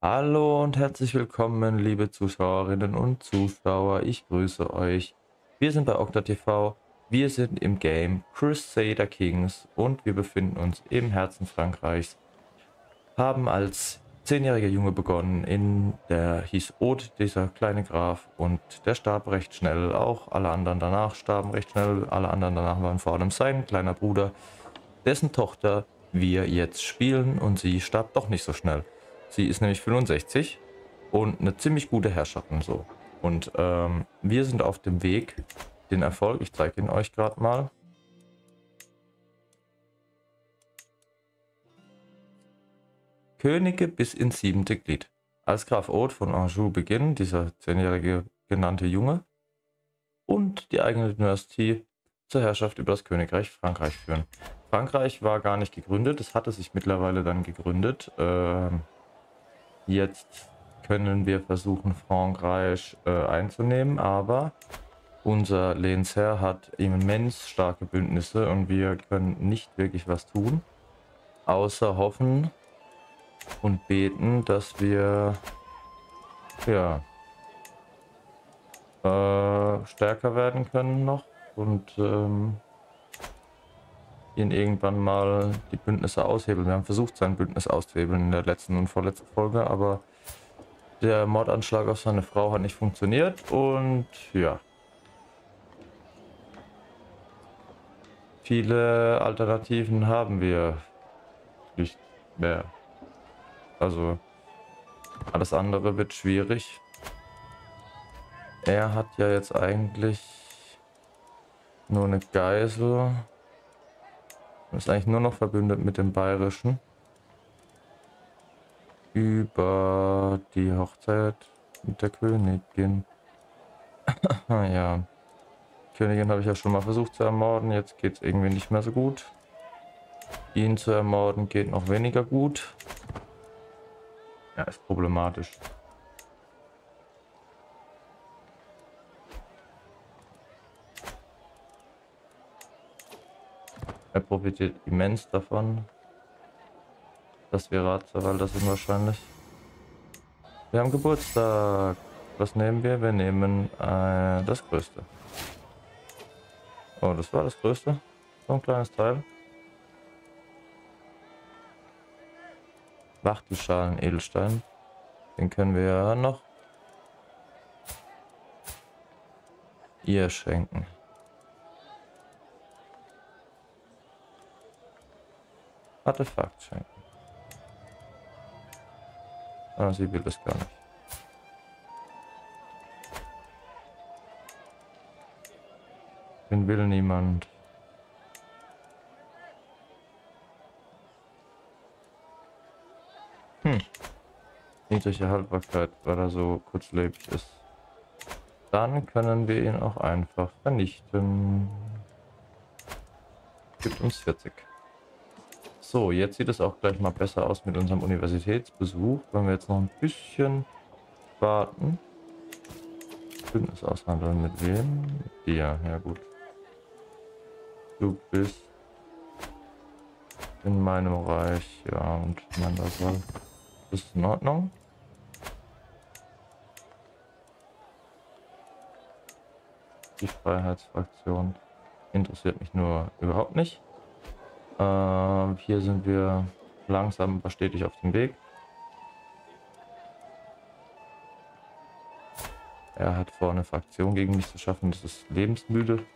Hallo und herzlich willkommen, liebe Zuschauerinnen und Zuschauer. Ich grüße euch. Wir sind bei OctaTV. Wir sind im Game Crusader Kings und wir befinden uns im Herzen Frankreichs. Haben als 10-jähriger Junge begonnen. In der hieß Ode, dieser kleine Graf, und der starb recht schnell. Auch alle anderen danach starben recht schnell. Alle anderen danach waren vor allem sein kleiner Bruder, dessen Tochter wir jetzt spielen, und sie starb doch nicht so schnell. Sie ist nämlich 65 und eine ziemlich gute Herrscherin so. Und wir sind auf dem Weg, den Erfolg, ich zeige ihn euch gerade mal. Könige bis ins 7. Glied. Als Graf Oth von Anjou beginnen, dieser 10-jährige genannte Junge, und die eigene Dynastie zur Herrschaft über das Königreich Frankreich führen. Frankreich war gar nicht gegründet, es hatte sich mittlerweile dann gegründet. Jetzt können wir versuchen, Frankreich einzunehmen, aber unser Lehnsherr hat immens starke Bündnisse und wir können nicht wirklich was tun, außer hoffen und beten, dass wir ja stärker werden können noch und ihn irgendwann mal die Bündnisse aushebeln. Wir haben versucht, sein Bündnis auszuhebeln in der letzten und vorletzten Folge, aber der Mordanschlag auf seine Frau hat nicht funktioniert und ja. Viele Alternativen haben wir nicht mehr. Also alles andere wird schwierig. Er hat ja jetzt eigentlich nur eine Geisel. Ist eigentlich nur noch verbündet mit dem Bayerischen. Über die Hochzeit mit der Königin. Ja. Königin habe ich ja schon mal versucht zu ermorden. Jetzt geht es irgendwie nicht mehr so gut. Ihn zu ermorden geht noch weniger gut. Ja, ist problematisch. Er profitiert immens davon, dass wir Rat zur Wahl sind wahrscheinlich. Wir haben Geburtstag. Was nehmen wir? Wir nehmen das Größte. Oh, das war das Größte. So ein kleines Teil. Wachtelschalen, Edelstein. Den können wir ja noch ihr schenken. Artefakt schenken. Ah, sie will das gar nicht. Den will niemand. Niedrige Haltbarkeit, weil er so kurzlebig ist. Dann können wir ihn auch einfach vernichten. Gibt uns 40. So, jetzt sieht es auch gleich mal besser aus mit unserem Universitätsbesuch. Wenn wir jetzt noch ein bisschen warten. Bündnis aushandeln. Mit wem? Mit dir. Ja gut. Du bist in meinem Reich. Ja, und mein Basal. Das ist in Ordnung. Die Freiheitsfraktion interessiert mich nur überhaupt nicht. Hier sind wir langsam, aber stetig auf dem Weg. Er hat vor, eine Fraktion gegen mich zu schaffen. Das ist lebensmüde.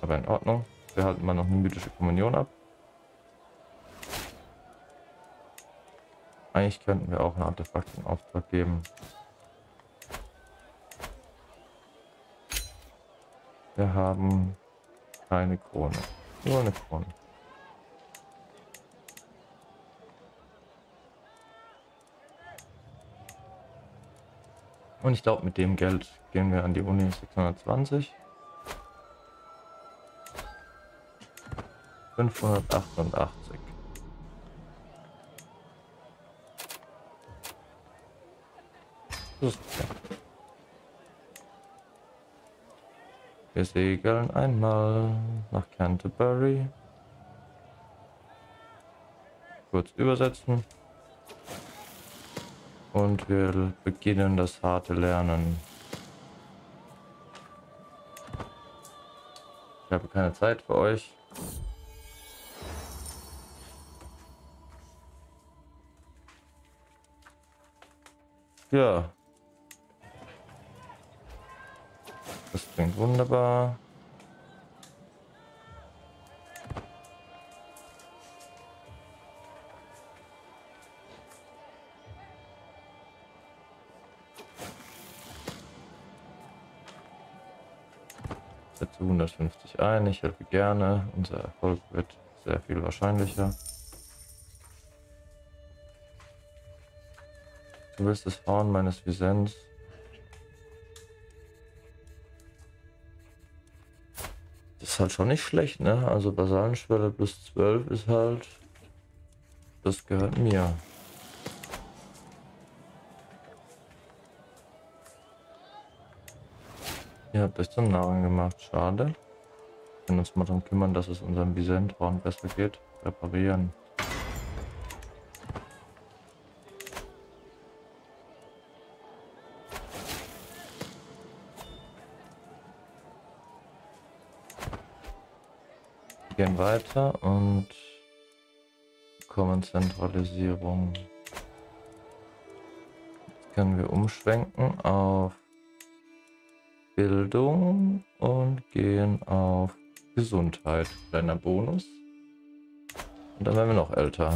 Aber in Ordnung. Wir halten mal noch eine mythische Kommunion ab. Eigentlich könnten wir auch ein Artefakt in Auftrag geben. Wir haben keine Krone. Nur eine Krone. Und ich glaube, mit dem Geld gehen wir an die Uni 620. 588. Das ist okay. Wir segeln einmal nach Canterbury. Kurz übersetzen. Und wir beginnen das harte Lernen. Ich habe keine Zeit für euch. Ja. Das klingt wunderbar. Setze 150 ein, ich helfe gerne. Unser Erfolg wird sehr viel wahrscheinlicher. Du willst das Horn meines Visents. Das ist halt schon nicht schlecht, ne? Also Basalenschwelle plus 12 ist halt... Das gehört mir. Ihr habt euch zum Narren gemacht, schade. Wir können uns mal darum kümmern, dass es unserem Visenthorn besser geht. Reparieren. Wir gehen weiter und kommen Zentralisierung. Jetzt können wir umschwenken auf Bildung und gehen auf Gesundheit. Kleiner Bonus. Und dann werden wir noch älter.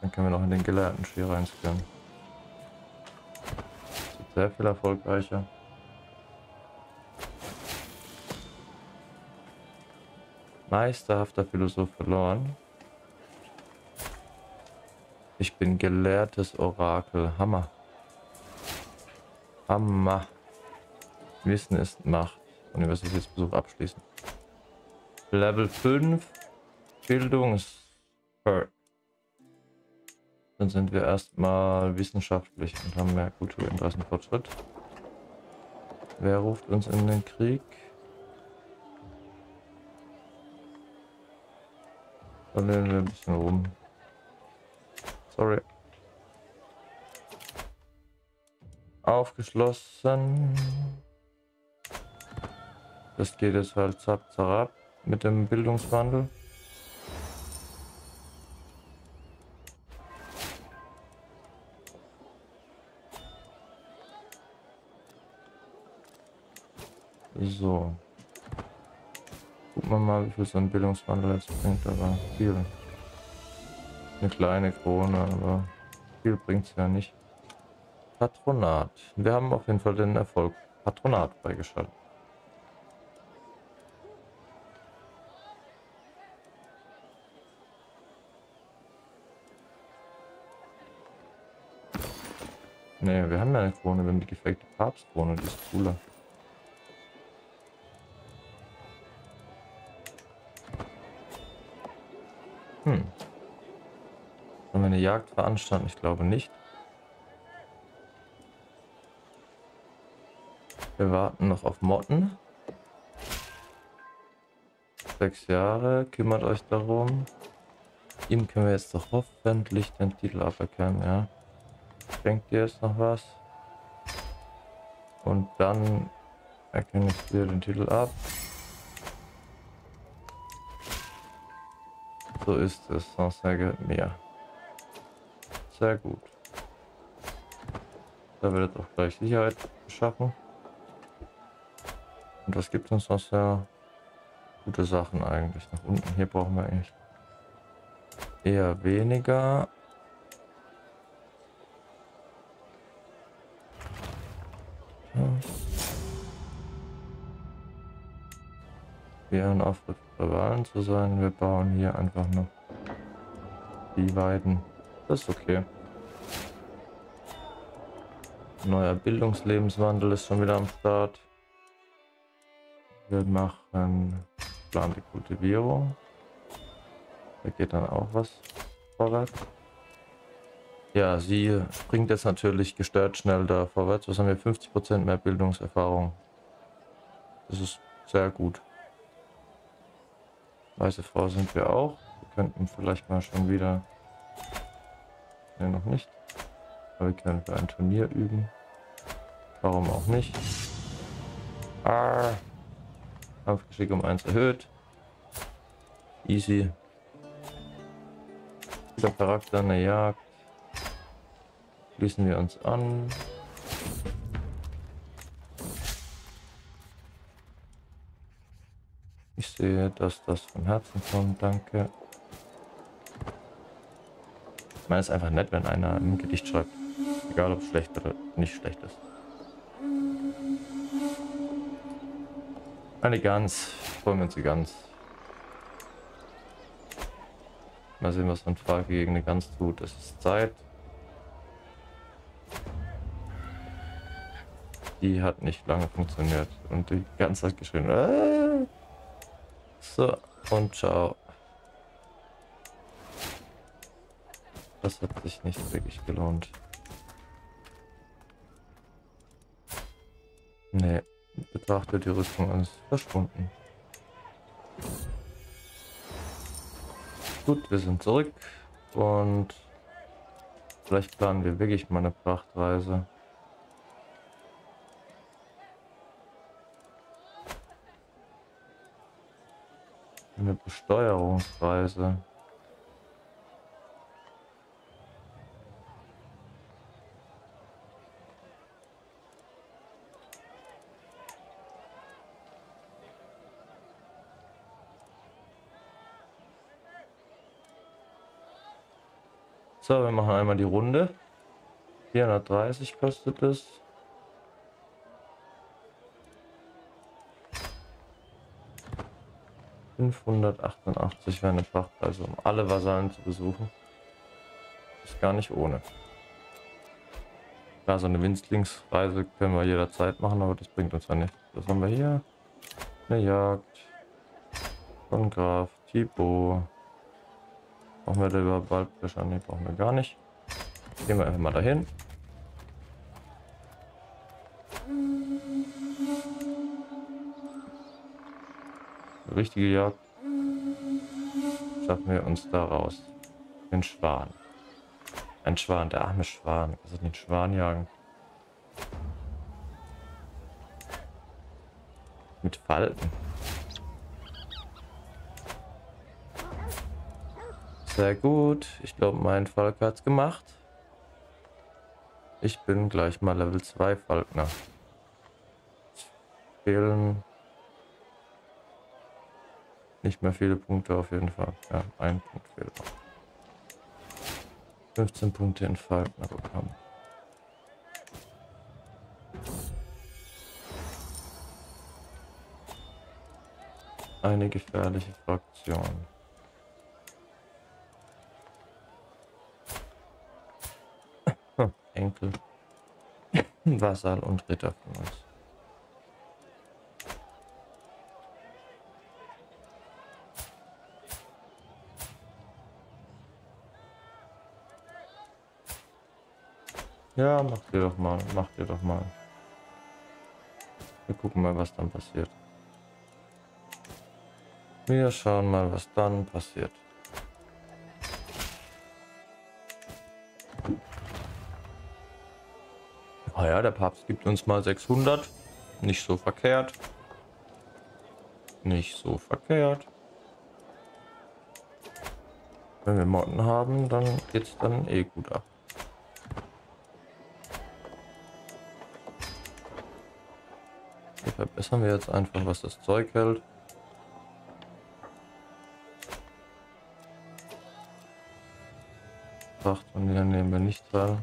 Dann können wir noch in den Gelehrtenschmied reinscannen. Das ist sehr viel erfolgreicher. Meisterhafter Philosoph verloren. Ich bin gelehrtes Orakel. Hammer. Hammer. Wissen ist Macht. Universitätsbesuch abschließen. Level 5. Bildungs-Perk. Dann sind wir erstmal wissenschaftlich und haben mehr Kulturinteressenfortschritt. Wer ruft uns in den Krieg? Dann lehnen wir ein bisschen rum. Sorry. Aufgeschlossen. Das geht jetzt halt zapp, zapp mit dem Bildungswandel. So. Gucken wir mal, wie viel so ein Bildungswandel jetzt bringt, aber viel. Eine kleine Krone, aber viel bringt es ja nicht. Patronat. Wir haben auf jeden Fall den Erfolg Patronat freigeschaltet. Ne, wir haben ja eine Krone, wir haben die gefakte Papstkrone, die ist cooler. Sollen wir eine Jagd veranstalten? Ich glaube nicht. Wir warten noch auf Motten. 6 Jahre, kümmert euch darum. Ihm können wir jetzt doch hoffentlich den Titel aberkennen, ja. Schenkt ihr jetzt noch was? Und dann erkenne ich dir den Titel ab. So ist es, sonst gehört mir. Sehr gut. Da wird auch gleich Sicherheit geschaffen. Und das gibt uns noch sehr gute Sachen eigentlich. Nach unten hier brauchen wir eigentlich eher weniger. Wir hören auf, Rivalen zu sein. Wir bauen hier einfach noch die Weiden. Das ist okay. Neuer Bildungslebenswandel ist schon wieder am Start. Wir machen geplante Kultivierung. Da geht dann auch was vorwärts. Ja, sie springt jetzt natürlich gestört schnell da vorwärts. Was haben wir? 50% mehr Bildungserfahrung. Das ist sehr gut. Weiße Frau sind wir auch. Wir könnten vielleicht mal schon wieder Aktuell noch nicht. Aber wir können für ein Turnier üben. Warum auch nicht? Kampfgeschick um 1 erhöht. Easy. Dieser Charakter eine Jagd. Schließen wir uns an. Ich sehe, dass das vom Herzen kommt. Danke. Ich meine, es ist einfach nett, wenn einer ein Gedicht schreibt. Egal, ob es schlecht oder nicht schlecht ist. Eine Gans. Freuen wir uns die Gans. Mal sehen, was man Frage gegen eine Gans tut. Es ist Zeit. Die hat nicht lange funktioniert. Und die Gans hat geschrien. So, und ciao. Das hat sich nicht wirklich gelohnt. Nee. Betrachtet die Rüstung als verschwunden. Gut, wir sind zurück und vielleicht planen wir wirklich mal eine Prachtreise. Eine Besteuerungsreise. So, wir machen einmal die Runde. 430 kostet es. $588 wäre eine Frachtreise, um alle Vasallen zu besuchen. Ist gar nicht ohne. Klar, so eine Winzlingsreise können wir jederzeit machen, aber das bringt uns ja nichts. Was haben wir hier? Eine Jagd. Von Graf Thibaut. Brauchen wir da überhaupt Waldfläche an? Ne, brauchen wir gar nicht. Gehen wir einfach mal dahin. Eine richtige Jagd. Schaffen wir uns da raus. Den Schwan. Ein Schwan, der arme Schwan. Also den Schwan jagen. Mit Falten. Sehr gut, ich glaube, mein Falk hat es gemacht. Ich bin gleich mal Level 2 Falkner. Es fehlen nicht mehr viele Punkte auf jeden Fall. Ja, ein Punkt fehlt noch. 15 Punkte in Falkner bekommen. Eine gefährliche Fraktion. Enkel, Vasall und Ritter von uns. Ja, macht ihr doch mal, macht ihr doch mal. Wir gucken mal, was dann passiert. Wir schauen mal, was dann passiert. Ah ja, der Papst gibt uns mal 600. Nicht so verkehrt. Nicht so verkehrt. Wenn wir Motten haben, dann geht's dann eh gut ab. Hier verbessern wir jetzt einfach, was das Zeug hält. Pracht und dann nehmen wir nicht teil.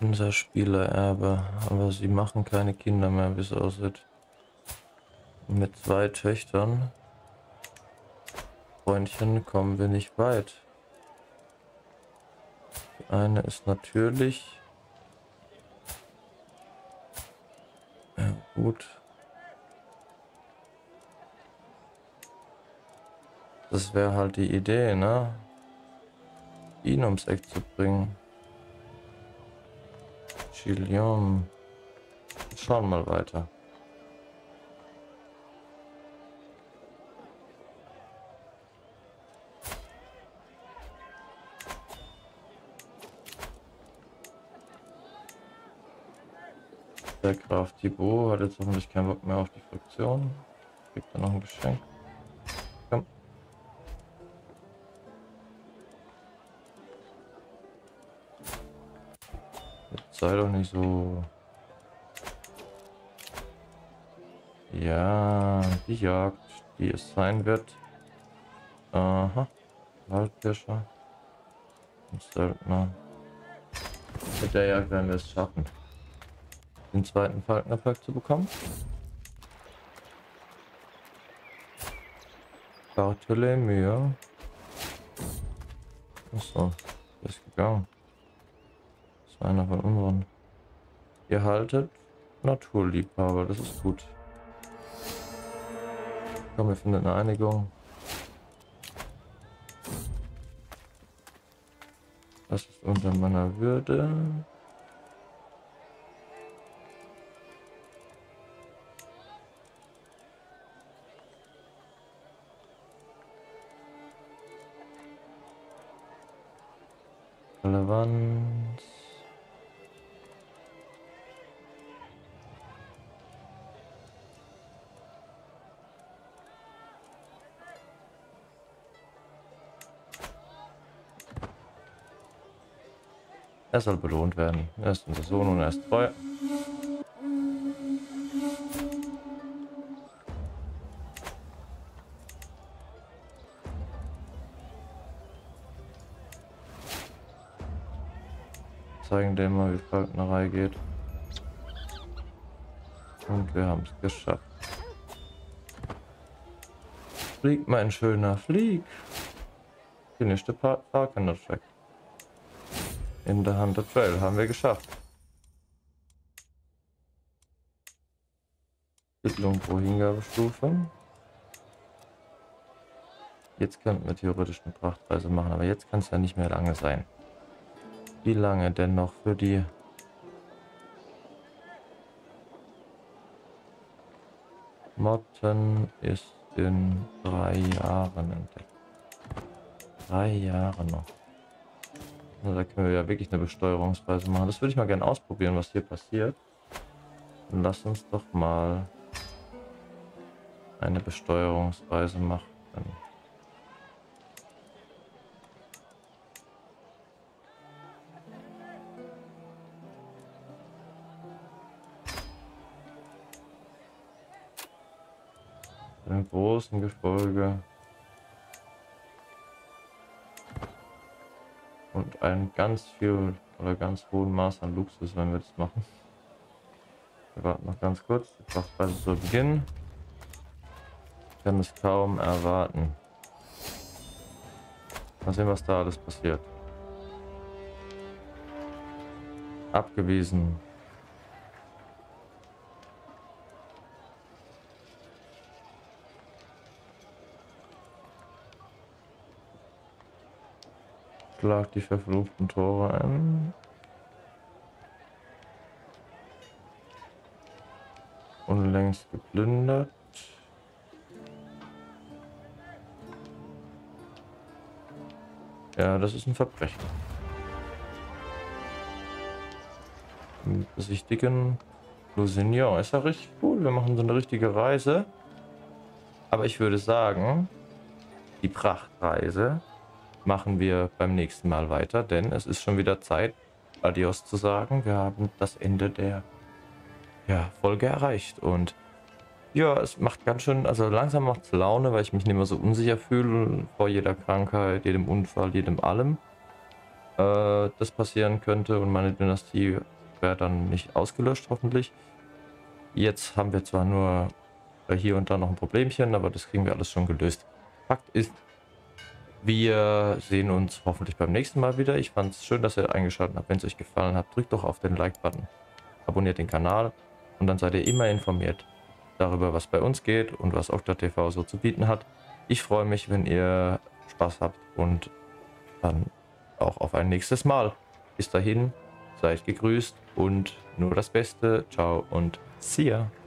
Unser Spielererbe, aber sie machen keine Kinder mehr, wie es aussieht. Mit 2 Töchtern, Freundchen, kommen wir nicht weit. Die eine ist natürlich. Ja, gut. Das wäre halt die Idee, ne? Ihn ums Eck zu bringen. Chilium. Schauen wir mal weiter. Der Graf Thibaut hat jetzt hoffentlich keinen Bock mehr auf die Fraktion. Gibt er noch ein Geschenk? Komm. Jetzt sei doch nicht so. Ja, die Jagd, die es sein wird. Aha. Waldpirscher. Und Söldner. Mit der Jagd werden wir es schaffen, den zweiten Falknerpack zu bekommen. Bartholomew. Achso, der ist gegangen. Das war einer von unseren. Ihr haltet Naturliebhaber, das ist gut. Komm, wir finden eine Einigung. Das ist unter meiner Würde. Relevanz. Er soll belohnt werden. Er ist unser Sohn und er ist treu. Zeigen dem mal, wie Falknerei geht. Und wir haben es geschafft. Flieg, mein schöner, flieg! Finish the Falconer Track. In der Hand der Trail haben wir geschafft. Siedlung pro Hingabestufe. Jetzt könnten wir theoretisch eine Prachtreise machen, aber jetzt kann es ja nicht mehr lange sein. Wie lange denn noch für die? Motten ist in 3 Jahren entdeckt. 3 Jahre noch. Also da können wir ja wirklich eine Besteuerungsreise machen. Das würde ich mal gerne ausprobieren, was hier passiert. Und lass uns doch mal eine Besteuerungsreise machen. Im großen Gefolge und ein ganz viel oder ganz hohen Maß an Luxus, wenn wir das machen. Wir warten noch ganz kurz, die Prachtreise soll beginnen. Ich kann es kaum erwarten. Mal sehen, was da alles passiert. Abgewiesen. Schlag die verfluchten Tore ein und längst geplündert. Ja, das ist ein Verbrechen. Besichtigen Lusignan. Ist ja richtig cool. Wir machen so eine richtige Reise. Aber ich würde sagen, die Prachtreise machen wir beim nächsten Mal weiter, denn es ist schon wieder Zeit, Adios zu sagen. Wir haben das Ende der Folge erreicht und ja, es macht ganz schön, also langsam macht es Laune, weil ich mich nicht mehr so unsicher fühle vor jeder Krankheit, jedem Unfall, jedem allem, das passieren könnte und meine Dynastie wäre dann nicht ausgelöscht, hoffentlich. Jetzt haben wir zwar nur hier und da noch ein Problemchen, aber das kriegen wir alles schon gelöst. Fakt ist, wir sehen uns hoffentlich beim nächsten Mal wieder. Ich fand es schön, dass ihr eingeschaltet habt. Wenn es euch gefallen hat, drückt doch auf den Like-Button, abonniert den Kanal und dann seid ihr immer informiert darüber, was bei uns geht und was OctaTV so zu bieten hat. Ich freue mich, wenn ihr Spaß habt und dann auch auf ein nächstes Mal. Bis dahin, Seid gegrüßt und nur das Beste. Ciao und see ya.